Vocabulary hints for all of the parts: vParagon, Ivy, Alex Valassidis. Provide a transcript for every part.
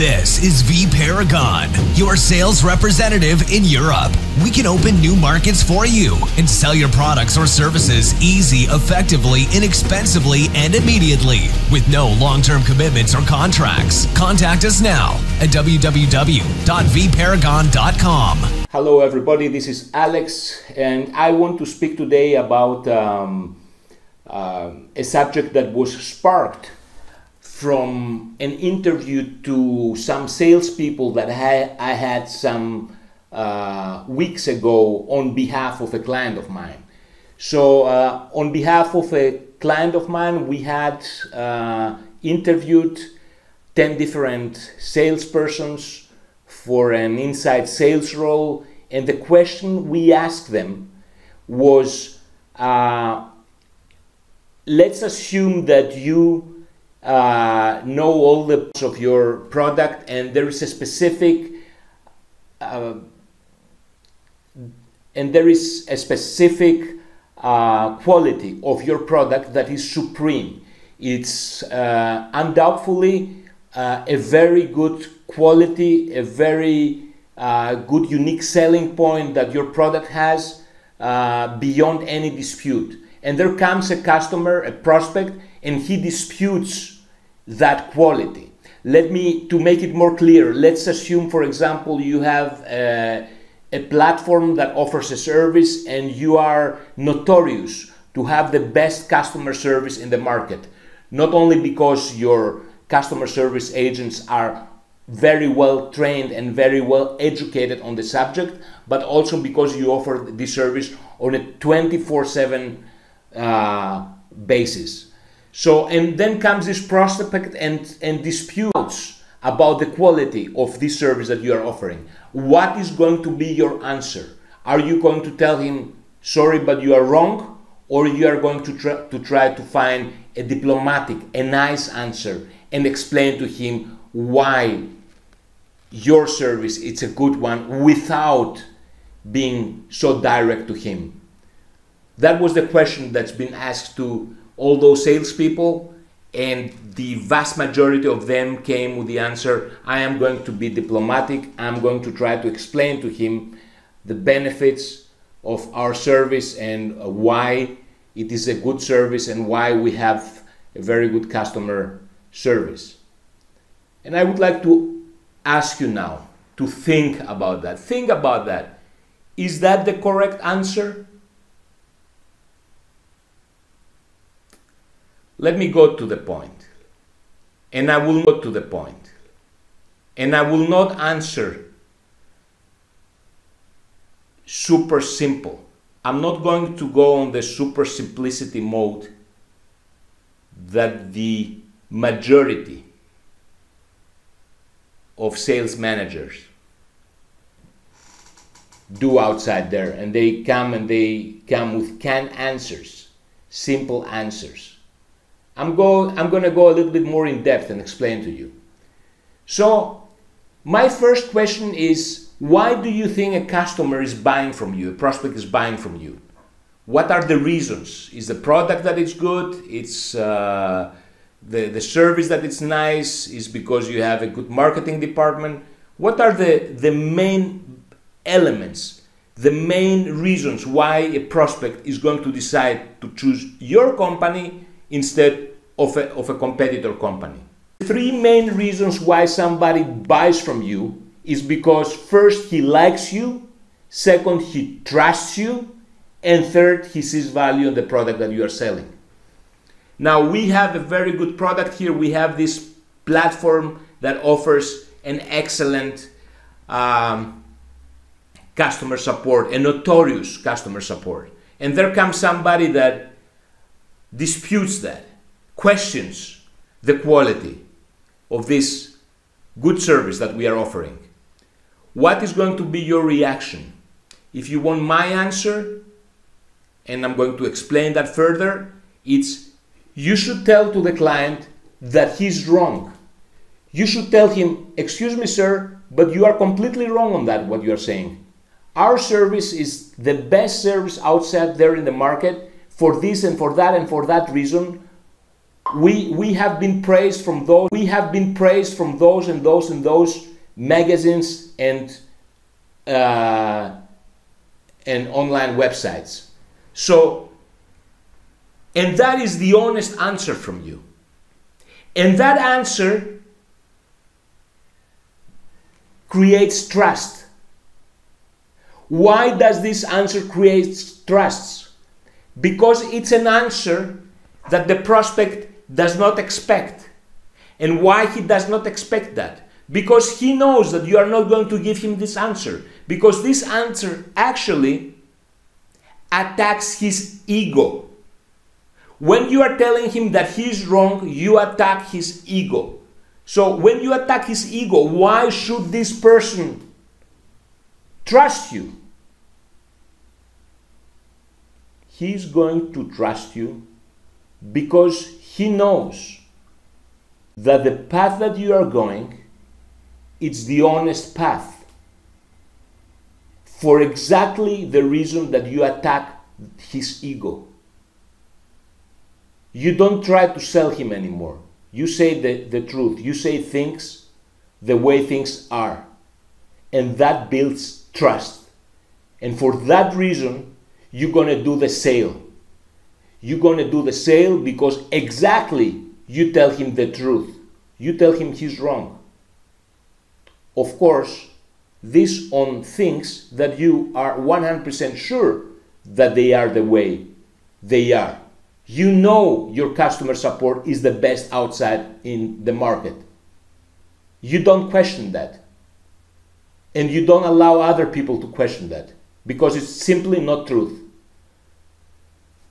This is vParagon, your sales representative in Europe. We can open new markets for you and sell your products or services easy, effectively, inexpensively, and immediately with no long-term commitments or contracts. Contact us now at www.vparagon.com. Hello everybody, this is Alex, and I want to speak today about a subject that was sparked from an interview to some salespeople that I had some weeks ago on behalf of a client of mine. So on behalf of a client of mine, we had interviewed 10 different salespersons for an inside sales role, and the question we asked them was, let's assume that you know all the parts of your product and there is a specific quality of your product that is supreme. It's undoubtedly a very good quality, a very good unique selling point that your product has beyond any dispute. And there comes a customer, a prospect, and he disputes that quality. To make it more clear, let's assume, for example, you have a platform that offers a service and you are notorious to have the best customer service in the market. Not only because your customer service agents are very well trained and very well educated on the subject, but also because you offer this service on a 24/7 basis. So, and then comes this prospect and disputes about the quality of this service that you are offering. What is going to be your answer? Are you going to tell him, sorry, but you are wrong? Or you are going to try to find a diplomatic, a nice answer and explain to him why your service is a good one without being so direct to him? That was the question that's been asked to all those salespeople, and the vast majority of them came with the answer, I am going to be diplomatic, I'm going to try to explain to him the benefits of our service and why it is a good service and why we have a very good customer service. And I would like to ask you now to think about that. Think about that. Is that the correct answer? Let me go to the point, and I will go to the point, and I will not answer super simple. I'm not going to go on the super simplicity mode that the majority of sales managers do outside there, and they come with canned answers, simple answers. I'm gonna go a little bit more in depth and explain to you. So my first question is, why do you think a customer is buying from you, a prospect is buying from you? What are the reasons? Is the product that it's good? It's the service that it's nice? Is because you have a good marketing department? What are the main elements, the main reasons why a prospect is going to decide to choose your company instead of a competitor company? Three main reasons why somebody buys from you is because first, he likes you, second, he trusts you, and third, he sees value in the product that you are selling. Now, we have a very good product here. We have this platform that offers an excellent customer support, a notorious customer support. And there comes somebody that disputes that, questions the quality of this good service that we are offering. What is going to be your reaction? If you want my answer, and I'm going to explain that further, it's you should tell to the client that he's wrong. You should tell him, excuse me, sir, but you are completely wrong on that, what you are saying. Our service is the best service outside there in the market, for this and for that reason. We have been praised from those. We have been praised from those and those and those magazines and online websites. So, and that is the honest answer from you. And that answer creates trust. Why does this answer create trust? Because it's an answer that the prospect does not expect. And why he does not expect that? Because he knows that you are not going to give him this answer. Because this answer actually attacks his ego. When you are telling him that he's wrong, you attack his ego. So when you attack his ego, why should this person trust you? He's going to trust you because he knows that the path that you are going, it's the honest path, for exactly the reason that you attack his ego. You don't try to sell him anymore. You say the truth. You say things the way things are. And that builds trust. And for that reason, you're going to do the sale. You're going to do the sale because exactly you tell him the truth. You tell him he's wrong. Of course, this on things that you are 100% sure that they are the way they are. You know your customer support is the best outside in the market. You don't question that. And you don't allow other people to question that, because it's simply not truth.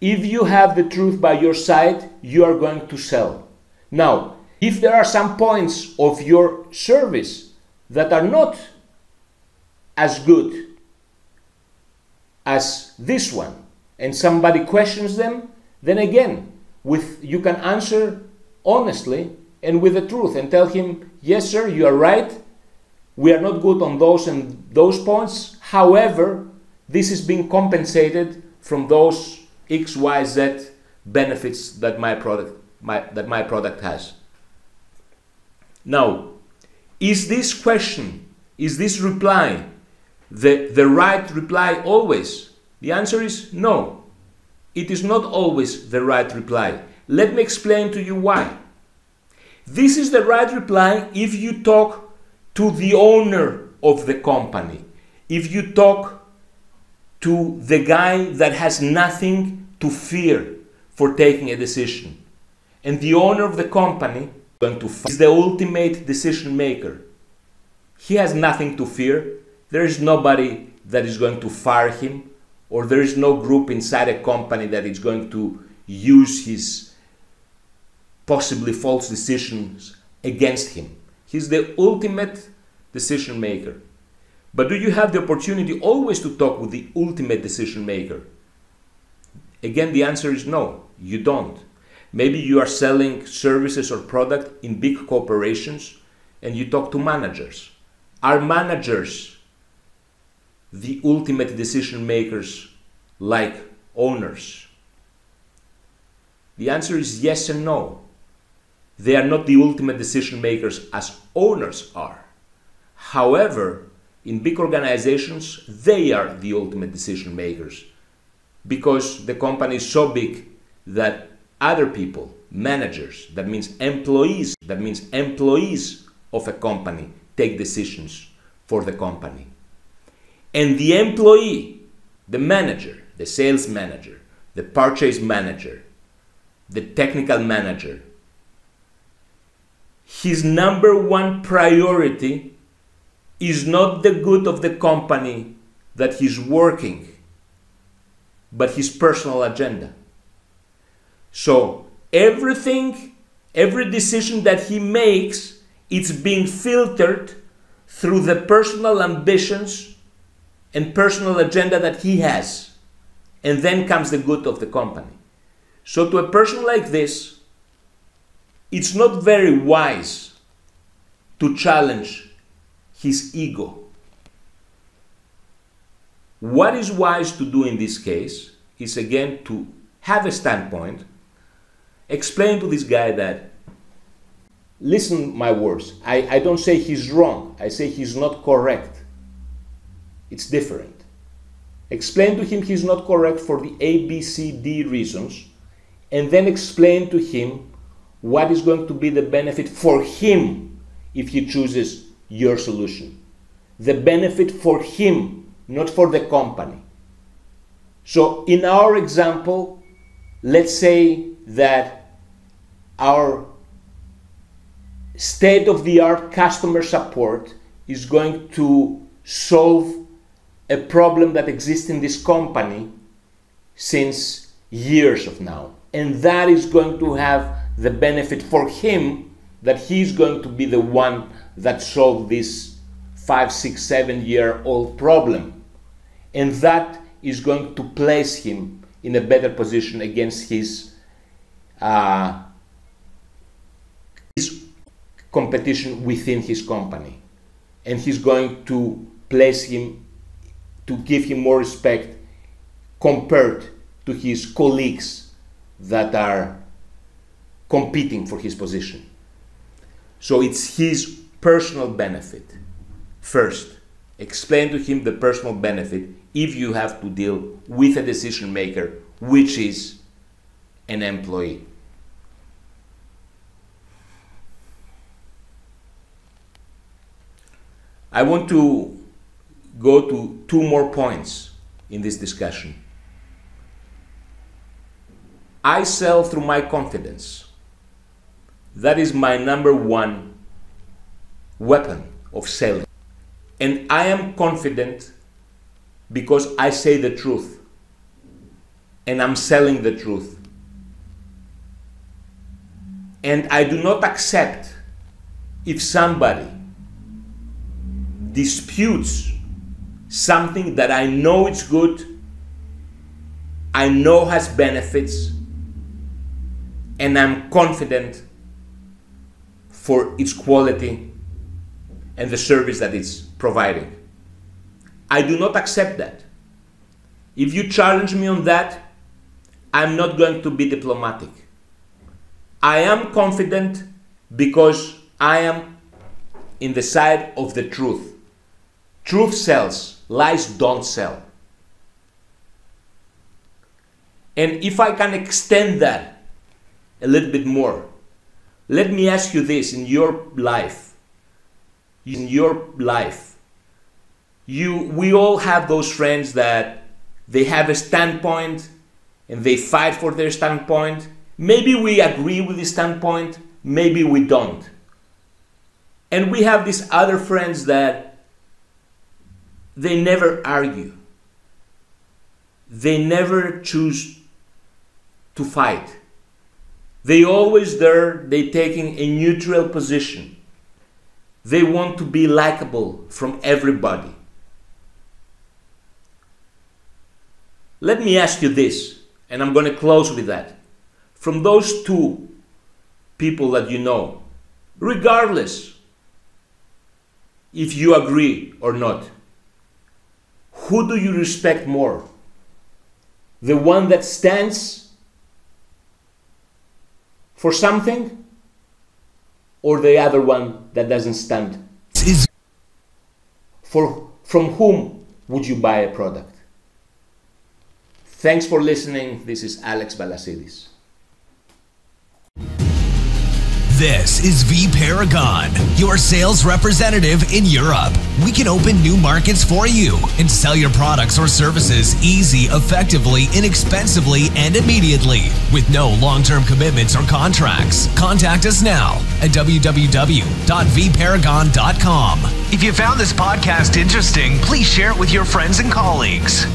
If you have the truth by your side, you are going to sell. Now, if there are some points of your service that are not as good as this one, and somebody questions them, then again, you can answer honestly and with the truth and tell him, yes, sir, you are right. We are not good on those and those points. However, this is being compensated from those X, Y, Z benefits that my product has. Now, is this question, is this reply the right reply always? The answer is no. It is not always the right reply. Let me explain to you why. This is the right reply if you talk to the owner of the company, if you talk to the guy that has nothing to fear for taking a decision. And the owner of the company is the ultimate decision maker. He has nothing to fear. There is nobody that is going to fire him, or there is no group inside a company that is going to use his possibly false decisions against him. He's the ultimate decision maker. But do you have the opportunity always to talk with the ultimate decision maker? Again, the answer is no, you don't. Maybe you are selling services or product in big corporations and you talk to managers. Are managers the ultimate decision makers like owners? The answer is yes and no. They are not the ultimate decision makers as owners are. However, in big organizations, they are the ultimate decision makers, because the company is so big that other people, managers, that means employees of a company, take decisions for the company. And the employee, the manager, the sales manager, the purchase manager, the technical manager, his number one priority is not the good of the company that he's working, but his personal agenda. So everything, every decision that he makes, it's being filtered through the personal ambitions and personal agenda that he has. And then comes the good of the company. So to a person like this, it's not very wise to challenge his ego. What is wise to do in this case is, again, to have a standpoint Explain to this guy that. Listen to my words. I don't say he's wrong. I say he's not correct. It's different. Explain to him he's not correct for the A, B, C, D reasons, and then explain to him what is going to be the benefit for him if he chooses your solution. The benefit for him, not for the company. So in our example, let's say that our state-of-the-art customer support is going to solve a problem that exists in this company since years of now. And that is going to have the benefit for him that he's going to be the one that solved this 5, 6, 7-year-old problem. And that is going to place him in a better position against his competition within his company, and he's going to place him, to give him more respect compared to his colleagues that are competing for his position. So it's his personal benefit. First, explain to him the personal benefit if you have to deal with a decision maker, which is an employee. I want to go to 2 more points in this discussion. I sell through my confidence. That is my #1 weapon of selling. And I am confident because I say the truth and I'm selling the truth. And I do not accept if somebody disputes something that I know it's good, I know has benefits, and I'm confident for its quality and the service that it's providing. I do not accept that. If you challenge me on that, I'm not going to be diplomatic. I am confident because I am in the side of the truth. Truth sells, lies don't sell. And if I can extend that a little bit more, let me ask you this, in your life, we all have those friends that they have a standpoint and they fight for their standpoint. Maybe we agree with the standpoint, maybe we don't. And we have these other friends that they never argue. They never choose to fight. They always they're taking a neutral position. They want to be likable from everybody. Let me ask you this, and I'm going to close with that. From those 2 people that you know, regardless if you agree or not, who do you respect more? The one that stands for something or the other one that doesn't stand? From whom would you buy a product? Thanks for listening. This is Alex Valassidis. This is vParagon, your sales representative in Europe. We can open new markets for you and sell your products or services easy, effectively, inexpensively, and immediately with no long-term commitments or contracts. Contact us now at www.vparagon.com. If you found this podcast interesting, please share it with your friends and colleagues.